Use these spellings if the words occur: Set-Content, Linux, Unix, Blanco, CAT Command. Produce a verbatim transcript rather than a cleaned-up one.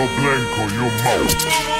Yo Blanco, yo Mau.